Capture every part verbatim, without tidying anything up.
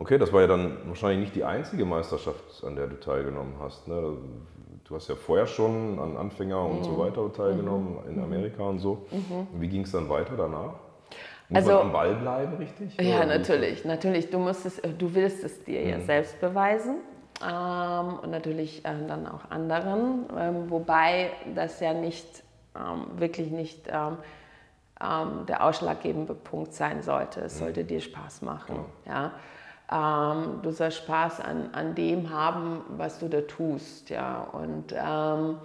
Okay, das war ja dann wahrscheinlich nicht die einzige Meisterschaft, an der du teilgenommen hast, ne? Du hast ja vorher schon an Anfänger und mhm. so weiter teilgenommen, mhm. in Amerika und so. Mhm. Wie ging es dann weiter danach? Muss also, man am Ball bleiben, richtig? Ja, natürlich, natürlich. Du, musst es, du willst es dir mhm. ja selbst beweisen ähm, und natürlich äh, dann auch anderen. Ähm, wobei das ja nicht, ähm, wirklich nicht ähm, ähm, der ausschlaggebende Punkt sein sollte. Es mhm. sollte dir Spaß machen. Ja. Ja? Ähm, du sollst Spaß an, an dem haben, was du da tust. Ja? Und ähm,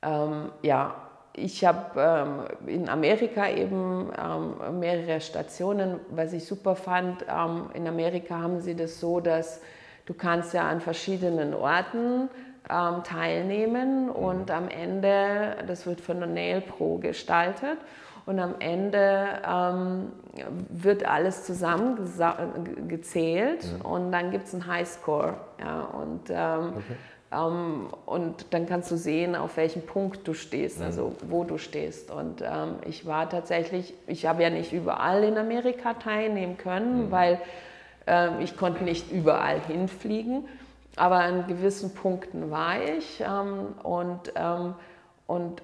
ähm, ja. Ich habe ähm, in Amerika eben ähm, mehrere Stationen, was ich super fand. Ähm, in Amerika haben sie das so, dass du kannst ja an verschiedenen Orten ähm, teilnehmen und am Ende, das wird von der Nail Pro gestaltet und am Ende ähm, wird alles zusammengezählt ja. und dann gibt es einen Highscore. Ja, und, ähm, okay. Um, und dann kannst du sehen, auf welchem Punkt du stehst, also wo du stehst. Und um, ich war tatsächlich, ich habe ja nicht überall in Amerika teilnehmen können, mhm. weil um, ich konnte nicht überall hinfliegen, aber an gewissen Punkten war ich. Um, und, um, und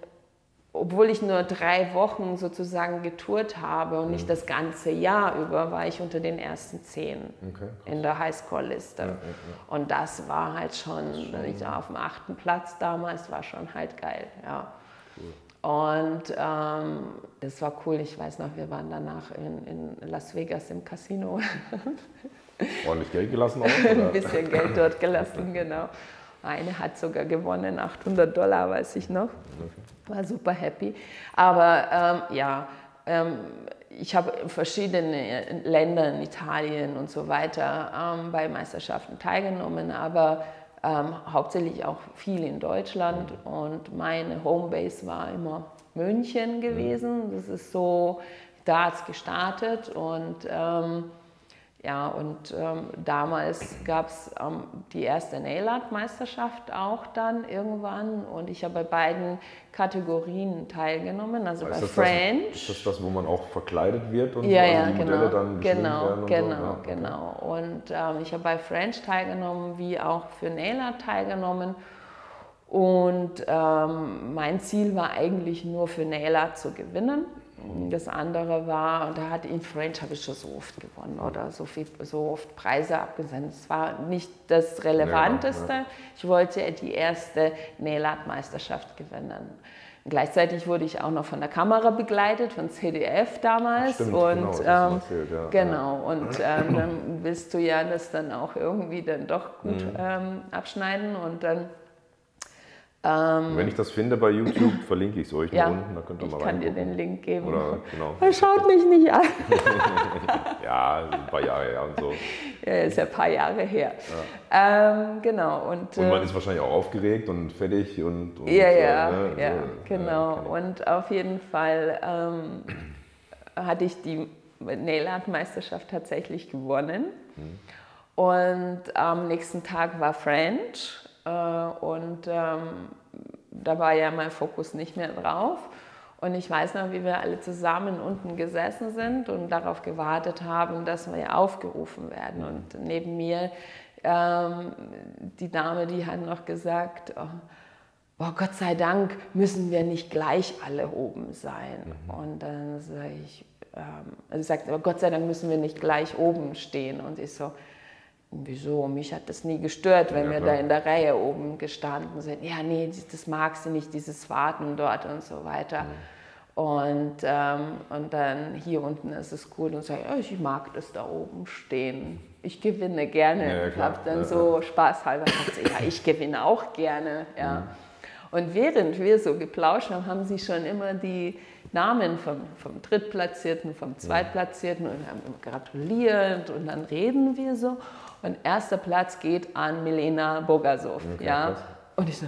obwohl ich nur drei Wochen sozusagen getourt habe und mhm. nicht das ganze Jahr über, war ich unter den ersten zehn okay, in der Highscore-Liste. Ja, ja, ja. Und das war halt schon, schon ich war auf dem achten Platz damals, war schon halt geil. Ja. Cool. Und ähm, das war cool, ich weiß noch, wir waren danach in, in Las Vegas im Casino. Ordentlich Geld gelassen auch? Ein bisschen Geld dort gelassen, genau. Eine hat sogar gewonnen, achthundert Dollar, weiß ich noch. War super happy. Aber ähm, ja, ähm, ich habe in verschiedenen Ländern, Italien und so weiter, ähm, bei Meisterschaften teilgenommen, aber ähm, hauptsächlich auch viel in Deutschland. Und meine Homebase war immer München gewesen. Das ist so, da hat es gestartet und... Ähm, Ja, und ähm, damals gab es ähm, die erste NailArt-Meisterschaft auch dann irgendwann und ich habe bei beiden Kategorien teilgenommen, also bei French. Das, ist das das, wo man auch verkleidet wird und ja, so, also ja, die genau, Modelle dann geschrieben genau, werden? Und genau, so. Ja, genau. Okay. Und ähm, ich habe bei French teilgenommen, wie auch für NailArt teilgenommen. Und ähm, mein Ziel war eigentlich nur für NailArt zu gewinnen. Das andere war, und da hatte in French habe ich schon so oft gewonnen oder so, viel, so oft Preise abgesendet. Es war nicht das Relevanteste. Ja, ja. Ich wollte die erste NailArt-Meisterschaft gewinnen. Und gleichzeitig wurde ich auch noch von der Kamera begleitet, von Z D F damals. Stimmt, und genau, ähm, erzählt, ja. genau. Und ähm, dann willst du ja das dann auch irgendwie dann doch gut mhm. ähm, abschneiden und dann. Ähm, wenn ich das finde bei YouTube, verlinke ich es euch ja, unten, da könnt ihr mal reingucken. Ich kann dir den Link geben. Oder, genau. Schaut mich nicht an. Ja, ein paar Jahre her und so. Ja, ist ja ein paar Jahre her. Ja. Ähm, genau. Und, und man ist wahrscheinlich auch aufgeregt und fertig und, und ja, so, ja, ne? ja, ja, genau. Ja, und auf jeden Fall ähm, hatte ich die NailArt-Meisterschaft tatsächlich gewonnen. Hm. Und am nächsten Tag war French. Und ähm, da war ja mein Fokus nicht mehr drauf. Und ich weiß noch, wie wir alle zusammen unten gesessen sind und darauf gewartet haben, dass wir aufgerufen werden. Und neben mir ähm, die Dame, die hat noch gesagt, oh, oh, Gott sei Dank müssen wir nicht gleich alle oben sein. Mhm. Und dann sage ich, ähm, also sagt, oh, Gott sei Dank müssen wir nicht gleich oben stehen. Und ich so, wieso? Mich hat das nie gestört, wenn ja, wir klar. da in der Reihe oben gestanden sind. Ja, nee, das magst du nicht, dieses Warten dort und so weiter. Mhm. Und, ähm, und dann hier unten ist es cool und sage, oh, ich mag das da oben stehen. Ich gewinne gerne. Ja, ich habe dann ja, so ja. spaßhalber gesagt, ja, ich gewinne auch gerne. Ja. Mhm. Und während wir so geplauscht haben, haben sie schon immer die Namen vom, vom Drittplatzierten, vom Zweitplatzierten und haben immer gratuliert und dann reden wir so. Und erster Platz geht an Milena Bogasow, okay, ja. Was? Und ich so,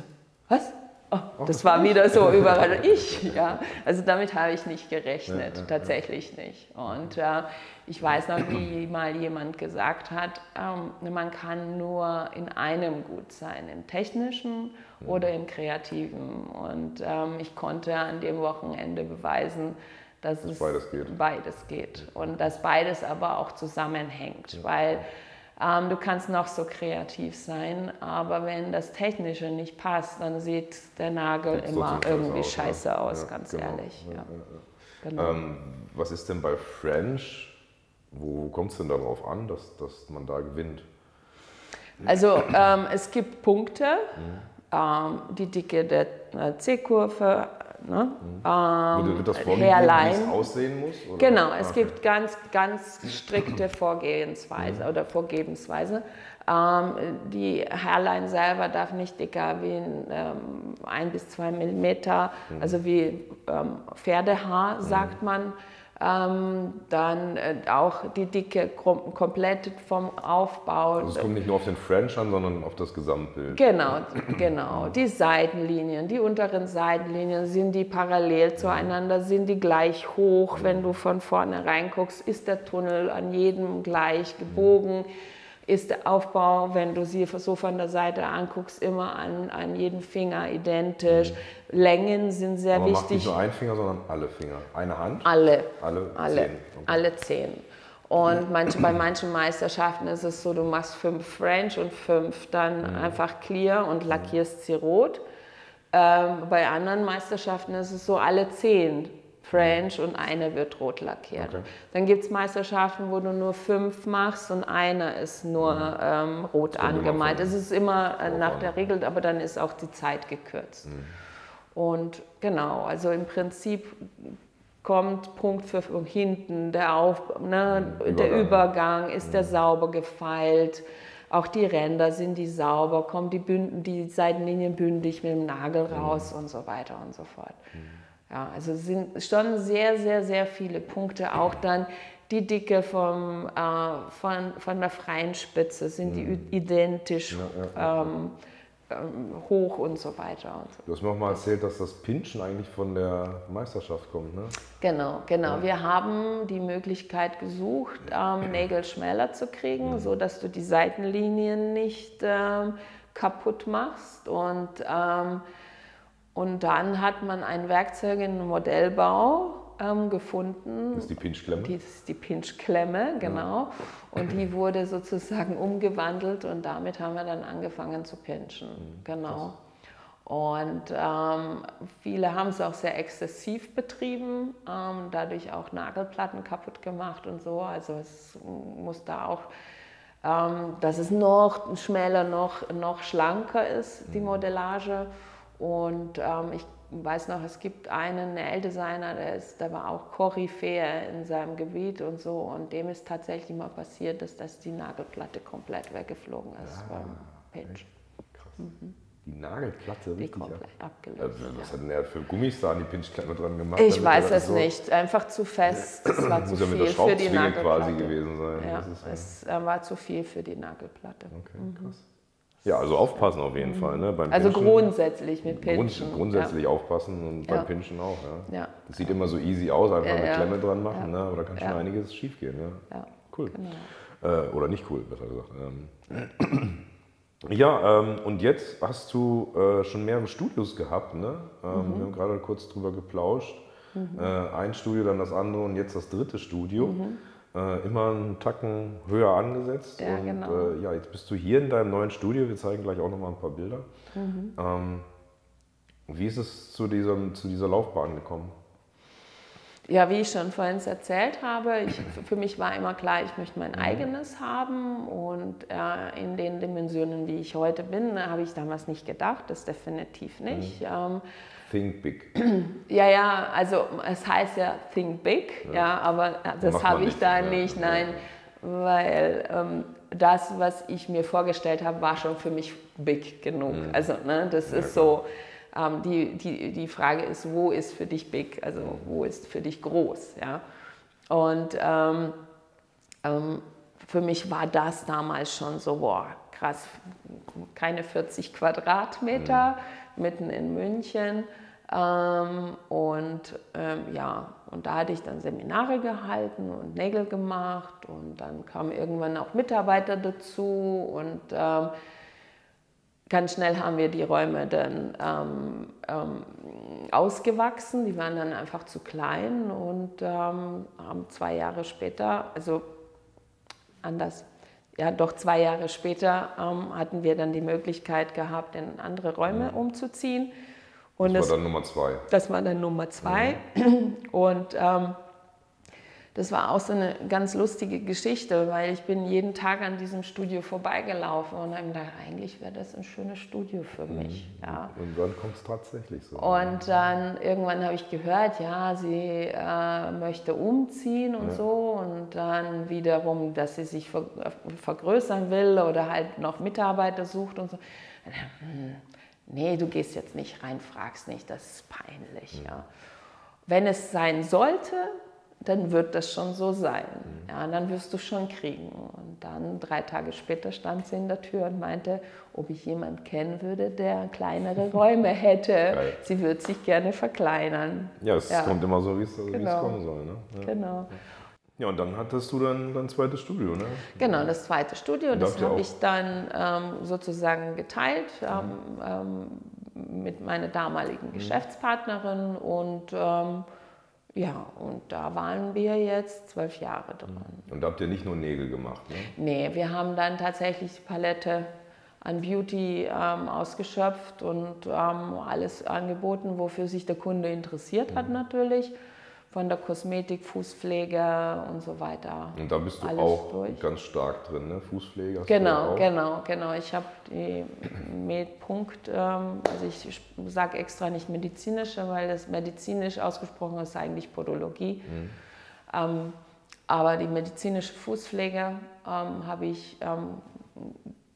was? Oh, das war wieder so überraschend. Ich, ja. Also damit habe ich nicht gerechnet, ja, ja, tatsächlich ja. nicht. Und äh, ich weiß noch, wie mal jemand gesagt hat, ähm, man kann nur in einem gut sein, im Technischen ja. oder im Kreativen. Und ähm, ich konnte an dem Wochenende beweisen, dass, dass es beides geht. beides geht. Und dass beides aber auch zusammenhängt, ja. weil Ähm, du kannst noch so kreativ sein, aber wenn das Technische nicht passt, dann sieht der Nagel Sieht's immer irgendwie aus, scheiße ne? aus, ja, ganz genau. ehrlich. Ja. Ja, ja. Genau. Ähm, was ist denn bei French? Wo kommt es denn darauf an, dass, dass man da gewinnt? Also ähm, es gibt Punkte, mhm. ähm, die Dicke der äh, C-Kurve, ne? mhm. ähm, Wird das vorgegeben, wie es aussehen muss? Oder? Genau, es ah, okay. gibt ganz, ganz strikte Vorgehensweise mhm. oder Vorgehensweise. Ähm, die Hairline selber darf nicht dicker wie ähm, ein bis zwei Millimeter, mhm. also wie ähm, Pferdehaar, mhm. sagt man. Ähm, dann äh, auch die Dicke kom komplett vom Aufbau. Also es kommt nicht nur auf den French an, sondern auf das Gesamtbild. Genau, genau. Die Seitenlinien, die unteren Seitenlinien, sind die parallel zueinander, sind die gleich hoch, wenn du von vorne reinguckst, ist der Tunnel an jedem gleich gebogen, ist der Aufbau, wenn du sie so von der Seite anguckst, immer an, an jedem Finger identisch. Mhm. Längen sind sehr Aber wichtig. Aber macht nicht nur ein Finger, sondern alle Finger. Eine Hand? Alle. Alle, alle. Zehn. Okay. Alle zehn. Und manche, bei manchen Meisterschaften ist es so, du machst fünf French und fünf dann mhm. einfach clear und lackierst sie rot. Ähm, bei anderen Meisterschaften ist es so, alle zehn French und eine wird rot lackiert. Okay. Dann gibt es Meisterschaften, wo du nur fünf machst und einer ist nur mhm. ähm, rot angemalt. Es ist immer äh, nach der Regel, aber dann ist auch die Zeit gekürzt. Mhm. Und genau, also im Pfiff kommt Punkt für hinten, der, Auf, ne, Übergang. der Übergang, ist mhm. der sauber gefeilt. Auch die Ränder, sind die sauber, kommen die, Bünden, die Seitenlinien bündig mit dem Nagel raus mhm. und so weiter und so fort. Mhm. Ja, also sind schon sehr, sehr, sehr viele Punkte. Auch dann die Dicke vom, äh, von, von der freien Spitze, sind mhm. die identisch ja, ja, ähm, ähm, hoch und so weiter. Und so. Du hast mir auch mal erzählt, dass das Pinchen eigentlich von der Meisterschaft kommt, ne? Genau, genau. Ja. Wir haben die Möglichkeit gesucht, ähm, Nägel schmäler zu kriegen, mhm. sodass du die Seitenlinien nicht ähm, kaputt machst. Und ähm, Und dann hat man ein Werkzeug im Modellbau ähm, gefunden. Das ist die Pinchklemme? Die, das ist die Pinchklemme, genau. Ja. Und die wurde sozusagen umgewandelt und damit haben wir dann angefangen zu pinchen. Mhm. Genau. Und ähm, viele haben es auch sehr exzessiv betrieben, ähm, dadurch auch Nagelplatten kaputt gemacht und so. Also es muss da auch... Ähm, dass es noch schmäler, noch, noch schlanker ist, die mhm. Modellage. Und ähm, ich weiß noch, es gibt einen Nail-Designer, der, ist, der war auch Koryphäe in seinem Gebiet und so. Und dem ist tatsächlich mal passiert, dass, dass die Nagelplatte komplett weggeflogen ist ja, beim Pinch. Krass. Mhm. Die Nagelplatte? Die komplett ab abgelöst. Also, was ja. hat denn der für Gummis da an die Pinchklemme dran gemacht? Ich weiß es so nicht. Einfach zu fest. Es war zu viel für die Nagelplatte. Quasi gewesen sein. Ja, das ist, es ja. war zu viel für die Nagelplatte. Okay, mhm. krass. Ja, also aufpassen auf jeden mhm. Fall, ne? Beim also Pinchen, grundsätzlich mit Pinchen. Grund, grundsätzlich ja. aufpassen und beim ja. Pinchen auch, ja. ja. Das sieht immer so easy aus, einfach ja, eine ja. Klemme dran machen, ja. ne? Aber da kann schon ja. einiges schief gehen, ne? Ja, cool. Genau. Äh, oder nicht cool, besser gesagt. Ähm. Ja, ähm, und jetzt hast du äh, schon mehrere Studios gehabt, ne? Ähm, mhm. Wir haben gerade kurz drüber geplauscht. Mhm. Äh, ein Studio, dann das andere und jetzt das dritte Studio. Mhm. Äh, immer einen Tacken höher angesetzt. Ja, und genau. äh, ja, jetzt bist du hier in deinem neuen Studio. Wir zeigen gleich auch noch mal ein paar Bilder. Mhm. Ähm, wie ist es zu, diesem, zu dieser Laufbahn gekommen? Ja, wie ich schon vorhin erzählt habe, ich, für mich war immer klar, ich möchte mein mhm. eigenes haben. Und äh, in den Dimensionen, wie ich heute bin, habe ich damals nicht gedacht. Das definitiv nicht. Mhm. Ähm, Think big. Ja, ja, also es heißt ja think big, ja, ja aber das habe ich da nicht, nein, weil ähm, das, was ich mir vorgestellt habe, war schon für mich big genug. Mhm. Also ne, das ja, ist so, ähm, die, die, die Frage ist, wo ist für dich big, also wo ist für dich groß, ja. Und ähm, ähm, für mich war das damals schon so, boah, krass, keine vierzig Quadratmeter, mhm. mitten in München ähm, und ähm, ja, und da hatte ich dann Seminare gehalten und Nägel gemacht und dann kamen irgendwann auch Mitarbeiter dazu und ähm, ganz schnell haben wir die Räume dann ähm, ähm, ausgewachsen, die waren dann einfach zu klein und ähm, haben zwei Jahre später, also anders, ja doch zwei Jahre später ähm, hatten wir dann die Möglichkeit gehabt, in andere Räume mhm. umzuziehen. Und das, das war dann Nummer zwei. Das war dann Nummer zwei. Mhm. Und ähm, das war auch so eine ganz lustige Geschichte, weil ich bin jeden Tag an diesem Studio vorbeigelaufen und habe mir gedacht, eigentlich wäre das ein schönes Studio für mich. Mhm. Ja. Und dann kommt es tatsächlich so. Und dann irgendwann habe ich gehört, ja, sie äh, möchte umziehen und ja. so. Und dann wiederum, dass sie sich ver vergrößern will oder halt noch Mitarbeiter sucht und so. Nee, du gehst jetzt nicht rein, fragst nicht, das ist peinlich. Mhm. Ja. Wenn es sein sollte, dann wird das schon so sein. Ja, dann wirst du schon kriegen. Und dann drei Tage später stand sie in der Tür und meinte, ob ich jemanden kennen würde, der kleinere Räume hätte. Geil. Sie würde sich gerne verkleinern. Ja, es ja. kommt immer so, wie es genau. kommen soll. Ne? Ja. Genau. Ja, und dann hattest du dann dein zweites Studio, ne? Genau, das zweite Studio. Und das habe ich dann ähm, sozusagen geteilt mhm. ähm, mit meiner damaligen mhm. Geschäftspartnerin und ähm, ja, und da waren wir jetzt zwölf Jahre dran. Und da habt ihr nicht nur Nägel gemacht, ne? Nee, wir haben dann tatsächlich die Palette an Beauty ähm, ausgeschöpft und ähm, alles angeboten, wofür sich der Kunde interessiert mhm. hat natürlich. Von der Kosmetik, Fußpflege und so weiter. Und da bist du alles auch durch. Ganz stark drin, ne? Fußpflege hast genau, du auch? Genau, genau. Ich habe die Medpunkt, ähm, also ich sage extra nicht medizinische, weil das medizinisch ausgesprochen ist eigentlich Podologie. Mhm. Ähm, aber die medizinische Fußpflege ähm, habe ich ähm,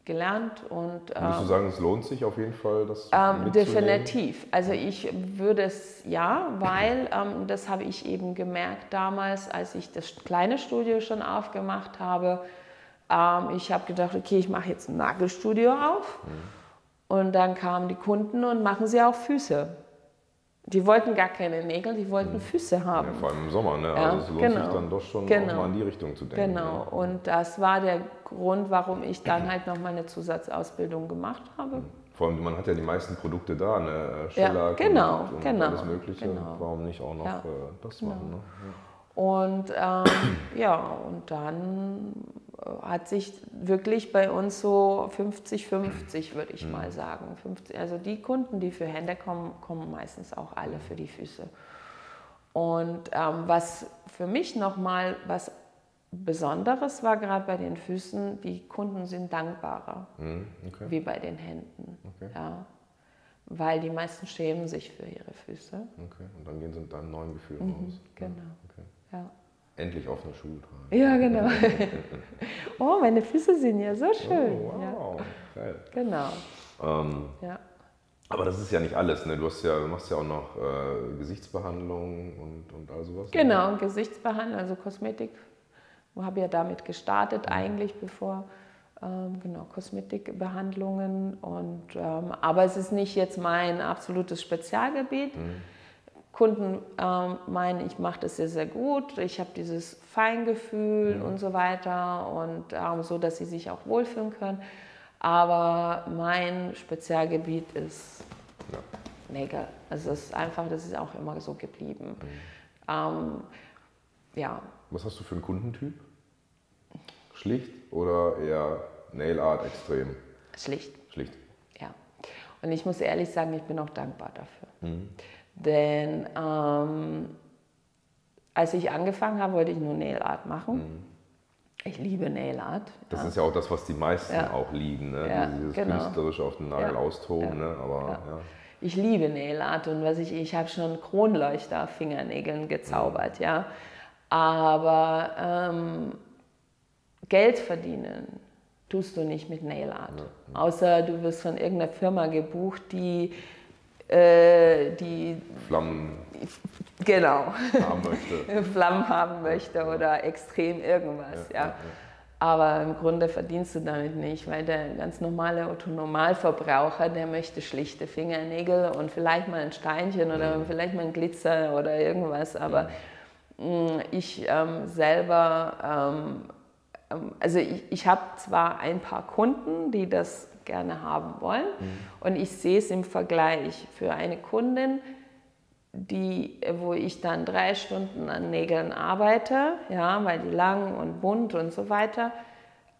gelernt. Und, ähm, würdest du sagen, es lohnt sich auf jeden Fall, das ähm, mitzunehmen? Definitiv. Also ich würde es, ja, weil ähm, das habe ich eben gemerkt damals, als ich das kleine Studio schon aufgemacht habe. Ähm, ich habe gedacht, okay, ich mache jetzt ein Nagelstudio auf. Mhm. Und dann kamen die Kunden und machen sie auch Füße. Die wollten gar keine Nägel, die wollten mhm. Füße haben. Ja, vor allem im Sommer, ne? Ja, also es lohnt genau. sich dann doch schon genau. auch mal in die Richtung zu denken. Genau, ja. Und das war der Grund, warum ich dann halt noch meine Zusatzausbildung gemacht habe. Vor allem, man hat ja die meisten Produkte da, ne? Shellac, ja, genau, und, und genau, alles Mögliche. Genau. Warum nicht auch noch ja, äh, das genau. machen, ne? Ja. Und ähm, ja, und dann hat sich wirklich bei uns so fünfzig fünfzig, würde ich mhm. mal sagen. fünfzig, also die Kunden, die für Hände kommen, kommen meistens auch alle für die Füße. Und ähm, was für mich nochmal was Besonderes war, gerade bei den Füßen, die Kunden sind dankbarer, mhm. okay. wie bei den Händen. Okay. Ja. Weil die meisten schämen sich für ihre Füße. Okay. Und dann gehen sie mit einem neuen Gefühl mhm. raus. Genau. Okay. Ja. Endlich offene Schuhe tragen. Ja, genau. Oh, meine Füße sind ja so schön. Oh, wow, ja. Geil. Genau. Ähm, ja. Aber das ist ja nicht alles, ne? Du hast ja, machst ja auch noch äh, Gesichtsbehandlung und, und all sowas. Genau, oder? Gesichtsbehandlung, also Kosmetik. Ich habe ja damit gestartet mhm. eigentlich, bevor, ähm, genau, Kosmetikbehandlungen. Und, ähm, aber es ist nicht jetzt mein absolutes Spezialgebiet. Mhm. Kunden ähm, meinen, ich mache das sehr, sehr gut, ich habe dieses Feingefühl ja. und so weiter und ähm, so, dass sie sich auch wohlfühlen können. Aber mein Spezialgebiet ist ja. Nägel. Also das ist einfach, das ist auch immer so geblieben. Ja. Ähm, ja. Was hast du für einen Kundentyp? Schlicht oder eher NailArt extrem? Schlicht. Schlicht. Ja. Und ich muss ehrlich sagen, ich bin auch dankbar dafür. Mhm. Denn ähm, als ich angefangen habe, wollte ich nur NailArt machen. Mhm. Ich liebe NailArt. Das ja. ist ja auch das, was die meisten ja. auch lieben, ne? Ja, dieses genau. künstlerische auf den Nagel ja. austoben. Ja. Ne? Aber, ja. Ja. Ich liebe NailArt und was ich, ich habe schon Kronleuchter-Fingernägeln gezaubert. Mhm. Ja. Aber ähm, Geld verdienen tust du nicht mit NailArt. Mhm. Außer du wirst von irgendeiner Firma gebucht, die die Flammen, genau, haben möchte. Flammen haben möchte ja. oder extrem irgendwas. Ja, ja. Ja, ja. Aber im Grunde verdienst du damit nicht, weil der ganz normale Autonormalverbraucher, der möchte schlichte Fingernägel und vielleicht mal ein Steinchen oder ja. vielleicht mal ein Glitzer oder irgendwas. Aber ja. ich ähm, selber, ähm, also ich, ich habe zwar ein paar Kunden, die das gerne haben wollen. Mhm. Und ich sehe es im Vergleich für eine Kundin, die, wo ich dann drei Stunden an Nägeln arbeite, ja, weil die lang und bunt und so weiter,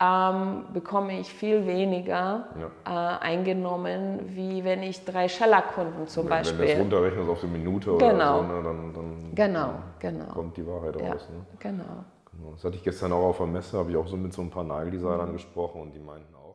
ähm, bekomme ich viel weniger ja. äh, eingenommen, wie wenn ich drei Shellac-Kunden zum wenn, Beispiel... Wenn du das runterrechnest auf die Minute oder genau. so, ne, dann, dann genau, genau. kommt die Wahrheit ja. raus. Ne? Genau. Das hatte ich gestern auch auf einem Messer, habe ich auch so mit so ein paar Nageldesignern gesprochen und die meinten auch,